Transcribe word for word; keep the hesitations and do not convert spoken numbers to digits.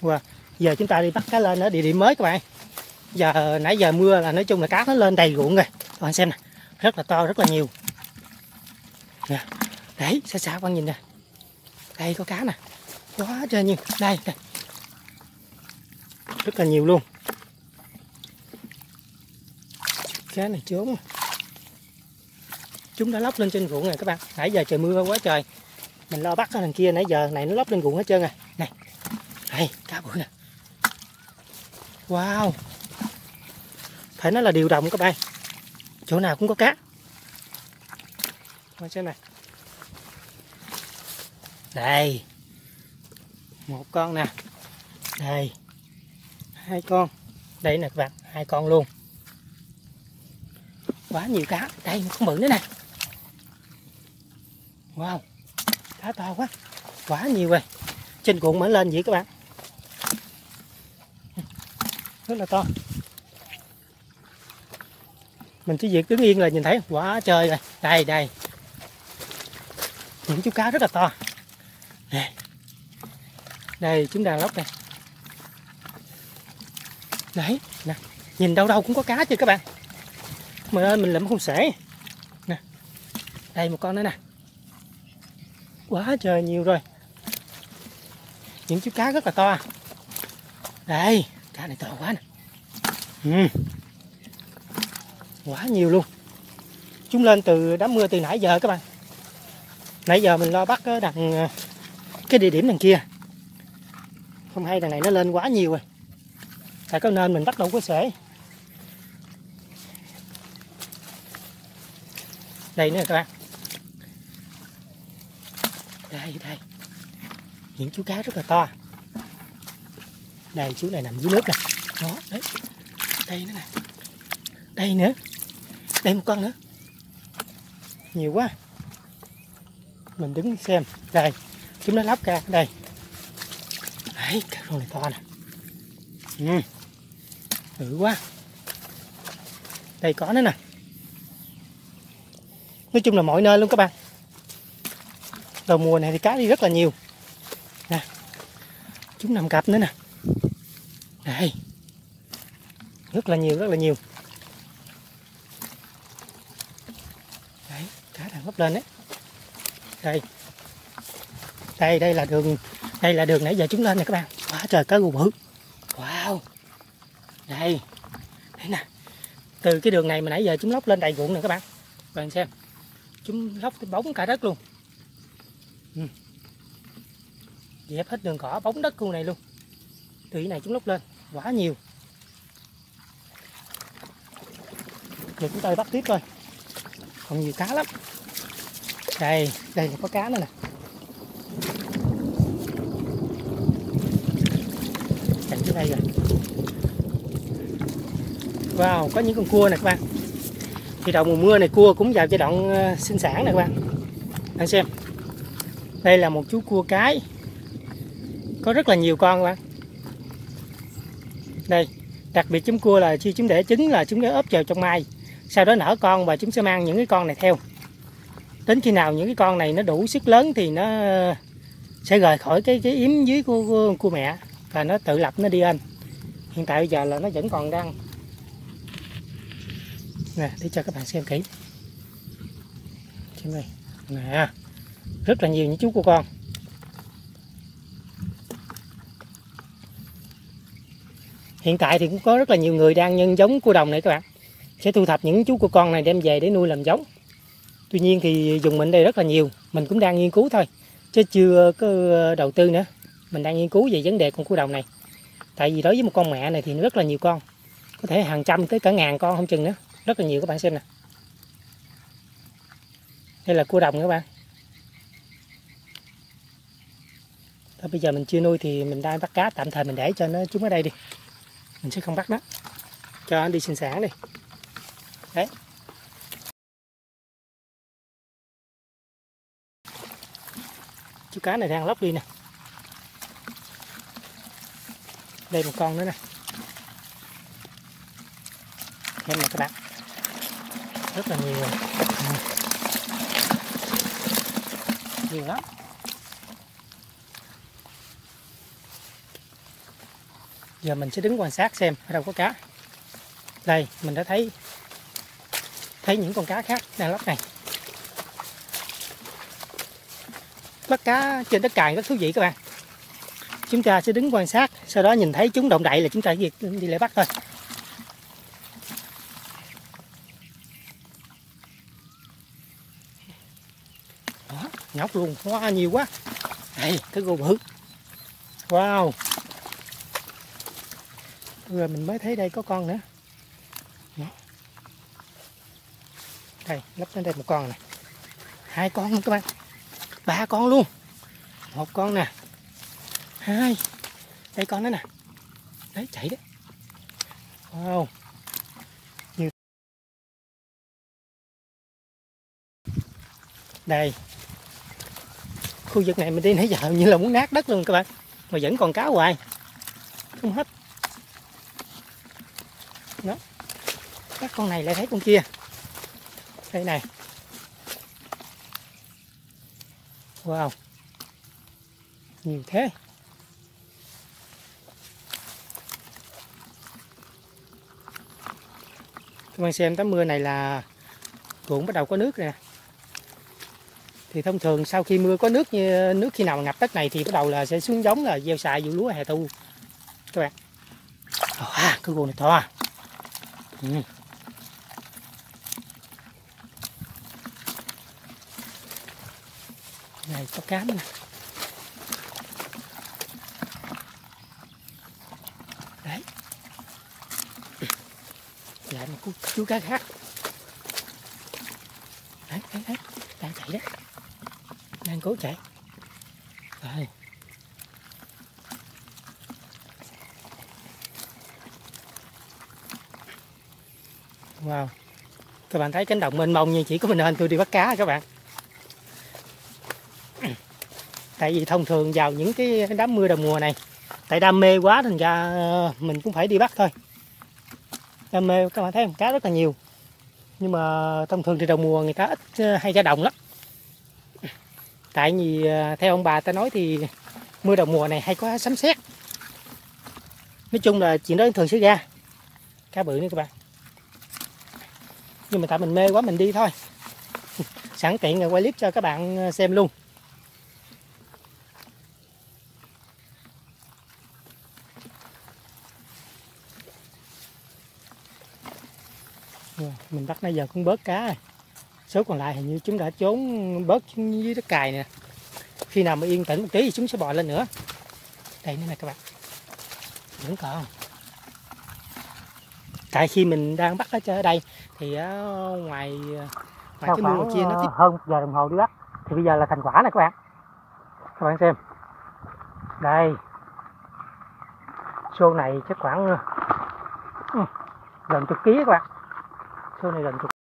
Wow. Giờ chúng ta đi bắt cá lên ở địa điểm mới các bạn. Giờ nãy giờ mưa là nói chung là cá nó lên đầy ruộng rồi. Các bạn xem nè, rất là to, rất là nhiều. Nè. Đấy, xa xa các bạn nhìn nè. Đây có cá nè. Quá trời nhiều. Đây, đây. Rất là nhiều luôn. Cá này trốn. Chúng đã lóc lên trên ruộng rồi các bạn. Nãy giờ trời mưa quá trời. Mình lo bắt cái thằng kia nãy giờ này nó lóc lên ruộng hết trơn rồi. Này. Đây, cá bự nè. Wow. Phải nói là điều động các bạn. Chỗ nào cũng có cá. Coi xem này. Đây. Một con nè. Đây. Hai con. Đây nè các bạn, hai con luôn. Quá nhiều cá. Đây một con bự nữa nè. Wow. Cá to quá. Quá nhiều rồi. Trên cuộn mới lên vậy các bạn. Rất là to. Mình chỉ việc đứng yên là nhìn thấy. Quá trời rồi. Đây đây. Những chú cá rất là to. Đây. Đây chúng đang lóc đây. Đấy nè. Nhìn đâu đâu cũng có cá chứ các bạn. Mình ơi mình lượm không sể. Nè. Đây một con nữa nè. Quá trời nhiều rồi. Những chú cá rất là to. Đây. Cá này to quá nè. Ừ. Quá nhiều luôn. Chúng lên từ đám mưa từ nãy giờ các bạn. Nãy giờ mình lo bắt đằng cái địa điểm đằng kia. Không hay đằng này nó lên quá nhiều rồi. Tại có nên mình bắt đâu có sể. Đây nữa các bạn. Đây đây. Những chú cá rất là to. Đây chú này nằm dưới nước nè. Đó đấy. Đây nữa nè. Đây nữa. Đây một con nữa. Nhiều quá. Mình đứng xem. Đây. Chúng nó lắp ra. Đây. Đấy. Cá rô này to nè. Ừ. Bự quá. Đây có nữa nè. Nói chung là mọi nơi luôn các bạn. Đầu mùa này thì cá đi rất là nhiều. Nè. Chúng nằm cặp nữa nè. Đây. Rất là nhiều, rất là nhiều. Đấy, cá đang hấp lên đấy. Đây. Đây, đây là đường. Đây là đường nãy giờ chúng lên nè các bạn. Quá trời cá rô bự. Wow. Đây. Đấy nè. Từ cái đường này mà nãy giờ chúng lóc lên đầy ruộng nè các bạn. Bạn xem. Chúng lóc cái bóng cả đất luôn. Ừ. Dẹp hết đường cỏ, bóng đất khu này luôn. Từ cái này chúng lóc lên. Quá nhiều. Giờ chúng ta bắt tiếp thôi. Còn nhiều cá lắm. Đây, đây có cá nữa nè. Cạnh chỗ đây rồi. Wow, có những con cua nè các bạn. Thì đầu mùa mưa này cua cũng vào giai đoạn sinh sản nè các bạn. Bạn xem. Đây là một chú cua cái. Có rất là nhiều con các bạn. Đây, đặc biệt chúng cua là khi chúng để trứng là chúng để ốp vào trong mai. Sau đó nở con và chúng sẽ mang những cái con này theo. Đến khi nào những cái con này nó đủ sức lớn thì nó sẽ rời khỏi cái, cái yếm dưới của, của, của mẹ. Và nó tự lập nó đi ăn. Hiện tại bây giờ là nó vẫn còn đang. Nè, để cho các bạn xem kỹ. Xem đây. Nè, rất là nhiều những chú cua con. Hiện tại thì cũng có rất là nhiều người đang nhân giống cua đồng này các bạn. Sẽ thu thập những chú cua con này đem về để nuôi làm giống. Tuy nhiên thì vùng mình đây rất là nhiều. Mình cũng đang nghiên cứu thôi. Chứ chưa có đầu tư nữa. Mình đang nghiên cứu về vấn đề con cua đồng này. Tại vì đối với một con mẹ này thì rất là nhiều con. Có thể hàng trăm tới cả ngàn con không chừng nữa. Rất là nhiều các bạn xem nè. Đây là cua đồng các bạn. Thôi bây giờ mình chưa nuôi thì mình đang bắt cá. Tạm thời mình để cho nó chúng ở đây đi. Mình sẽ không bắt nó. Cho nó đi sinh sản đi. Đấy. Chú cá này đang lóc đi nè. Đây một con nữa nè. Xem nè các bạn. Rất là nhiều rồi. Nhiều lắm. Giờ mình sẽ đứng quan sát xem ở đâu có cá. Đây, mình đã thấy thấy những con cá khác đang lóc này. Bắt cá trên đất cày rất thú vị các bạn. Chúng ta sẽ đứng quan sát, sau đó nhìn thấy chúng động đậy là chúng ta việc đi lại bắt thôi. Đó, nhóc luôn, wow, nhiều quá. Đây, cái gô bự. Wow. Rồi mình mới thấy đây có con nữa. Đó. Đây, lắp lên đây một con này. Hai con luôn các bạn. Ba con luôn. Một con nè. Hai. Đây con đó nè. Đấy, chạy đấy. Wow. Như... Đây. Khu vực này mình đi nãy giờ như là muốn nát đất luôn các bạn. Mà vẫn còn cá hoài. Không hết. Đó. Các con này lại thấy con kia. Đây này. Wow. Nhiều thế. Các bạn xem tắm mưa này là ruộng bắt đầu có nước nè. Thì thông thường sau khi mưa có nước, như nước khi nào mà ngập đất này thì bắt đầu là sẽ xuống giống, là gieo xạ vụ lúa hè thu các bạn. À, cái gô này to. Ừ. Này có cá nữa nè. Đấy. Lại một chú cá khác. Đấy, đấy, đấy. Đang chạy đấy. Đang cố chạy. Rồi. Wow. Các bạn thấy cánh đồng mênh mông nhưng chỉ có mình nên tôi đi bắt cá các bạn. Tại vì thông thường vào những cái đám mưa đầu mùa này, tại đam mê quá thành ra mình cũng phải đi bắt thôi. Đam mê, các bạn thấy cá rất là nhiều. Nhưng mà thông thường thì đầu mùa người ta ít hay ra đồng lắm. Tại vì theo ông bà ta nói thì mưa đầu mùa này hay có sấm sét. Nói chung là chuyện đó thường xảy ra. Cá bự nữa các bạn. Nhưng mà tại mình mê quá mình đi thôi. Sẵn tiện là quay clip cho các bạn xem luôn. Mình bắt nãy giờ cũng bớt cá rồi. Số còn lại hình như chúng đã trốn bớt dưới đất cày nè. Khi nào mà yên tĩnh một tí thì chúng sẽ bò lên nữa. Đây nữa nè các bạn. Vẫn còn. Tại khi mình đang bắt ở đây thì ngoài, ngoài cái mưa kia nó tiếp hơn một giờ đồng hồ đi bắt. Thì bây giờ là thành quả nè các bạn. Các bạn xem. Đây. Xô này chắc khoảng gần chục ký các bạn. Xô này gần chục